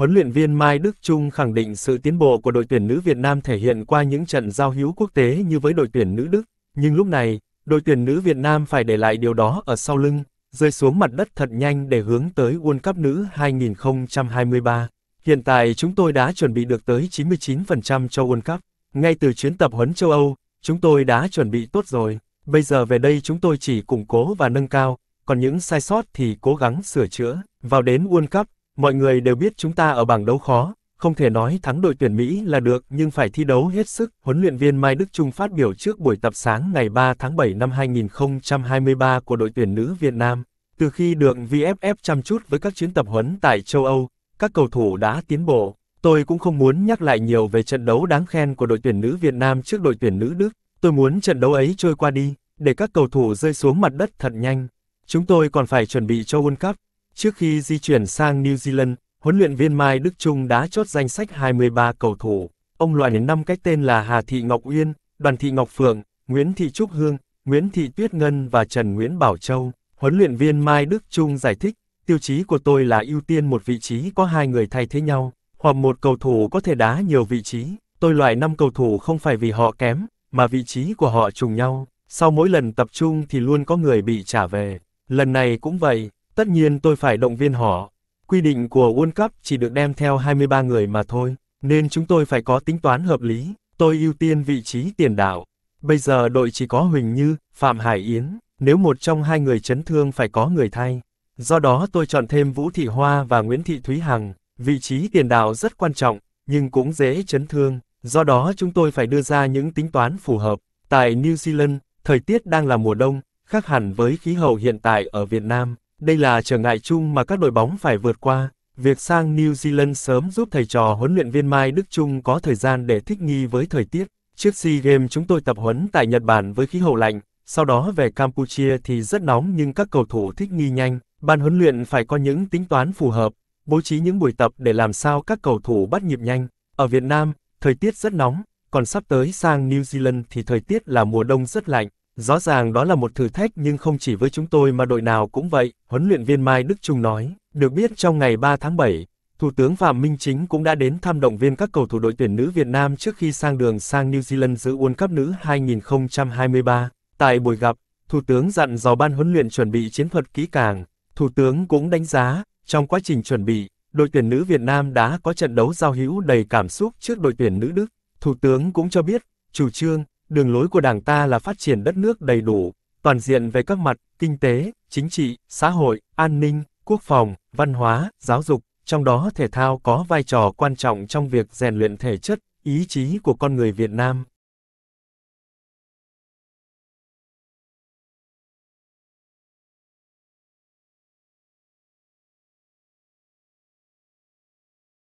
huấn luyện viên Mai Đức Chung khẳng định sự tiến bộ của đội tuyển nữ Việt Nam thể hiện qua những trận giao hữu quốc tế như với đội tuyển nữ Đức, nhưng lúc này, đội tuyển nữ Việt Nam phải để lại điều đó ở sau lưng, rơi xuống mặt đất thật nhanh để hướng tới World Cup nữ 2023. Hiện tại chúng tôi đã chuẩn bị được tới 99% cho World Cup. Ngay từ chuyến tập huấn châu Âu, chúng tôi đã chuẩn bị tốt rồi. Bây giờ về đây chúng tôi chỉ củng cố và nâng cao, còn những sai sót thì cố gắng sửa chữa. Vào đến World Cup, mọi người đều biết chúng ta ở bảng đấu khó, không thể nói thắng đội tuyển Mỹ là được nhưng phải thi đấu hết sức. Huấn luyện viên Mai Đức Chung phát biểu trước buổi tập sáng ngày 3 tháng 7 năm 2023 của đội tuyển nữ Việt Nam. Từ khi được VFF chăm chút với các chuyến tập huấn tại châu Âu, các cầu thủ đã tiến bộ. Tôi cũng không muốn nhắc lại nhiều về trận đấu đáng khen của đội tuyển nữ Việt Nam trước đội tuyển nữ Đức. Tôi muốn trận đấu ấy trôi qua đi, để các cầu thủ rơi xuống mặt đất thật nhanh. Chúng tôi còn phải chuẩn bị cho World Cup. Trước khi di chuyển sang New Zealand, huấn luyện viên Mai Đức Chung đã chốt danh sách 23 cầu thủ. Ông loại đến 5 cái tên là Hà Thị Ngọc Uyên, Đoàn Thị Ngọc Phượng, Nguyễn Thị Trúc Hương, Nguyễn Thị Tuyết Ngân và Trần Nguyễn Bảo Châu. Huấn luyện viên Mai Đức Chung giải thích, tiêu chí của tôi là ưu tiên một vị trí có 2 người thay thế nhau, hoặc một cầu thủ có thể đá nhiều vị trí. Tôi loại 5 cầu thủ không phải vì họ kém, mà vị trí của họ trùng nhau. Sau mỗi lần tập trung thì luôn có người bị trả về. Lần này cũng vậy, tất nhiên tôi phải động viên họ. Quy định của World Cup chỉ được đem theo 23 người mà thôi, nên chúng tôi phải có tính toán hợp lý. Tôi ưu tiên vị trí tiền đạo. Bây giờ đội chỉ có Huỳnh Như, Phạm Hải Yến. Nếu một trong 2 người chấn thương phải có người thay. Do đó tôi chọn thêm Vũ Thị Hoa và Nguyễn Thị Thúy Hằng. Vị trí tiền đạo rất quan trọng, nhưng cũng dễ chấn thương. Do đó chúng tôi phải đưa ra những tính toán phù hợp. Tại New Zealand, thời tiết đang là mùa đông, khác hẳn với khí hậu hiện tại ở Việt Nam. Đây là trở ngại chung mà các đội bóng phải vượt qua. Việc sang New Zealand sớm giúp thầy trò huấn luyện viên Mai Đức Chung có thời gian để thích nghi với thời tiết. Trước SEA Games chúng tôi tập huấn tại Nhật Bản với khí hậu lạnh, sau đó về Campuchia thì rất nóng nhưng các cầu thủ thích nghi nhanh. Ban huấn luyện phải có những tính toán phù hợp, bố trí những buổi tập để làm sao các cầu thủ bắt nhịp nhanh. Ở Việt Nam, thời tiết rất nóng, còn sắp tới sang New Zealand thì thời tiết là mùa đông rất lạnh. Rõ ràng đó là một thử thách nhưng không chỉ với chúng tôi mà đội nào cũng vậy, huấn luyện viên Mai Đức Chung nói. Được biết trong ngày 3 tháng 7, Thủ tướng Phạm Minh Chính cũng đã đến thăm động viên các cầu thủ đội tuyển nữ Việt Nam trước khi sang đường sang New Zealand dự World Cup nữ 2023. Tại buổi gặp, Thủ tướng dặn dò ban huấn luyện chuẩn bị chiến thuật kỹ càng. Thủ tướng cũng đánh giá, trong quá trình chuẩn bị, đội tuyển nữ Việt Nam đã có trận đấu giao hữu đầy cảm xúc trước đội tuyển nữ Đức. Thủ tướng cũng cho biết, chủ trương, đường lối của Đảng ta là phát triển đất nước đầy đủ, toàn diện về các mặt, kinh tế, chính trị, xã hội, an ninh, quốc phòng, văn hóa, giáo dục, trong đó thể thao có vai trò quan trọng trong việc rèn luyện thể chất, ý chí của con người Việt Nam.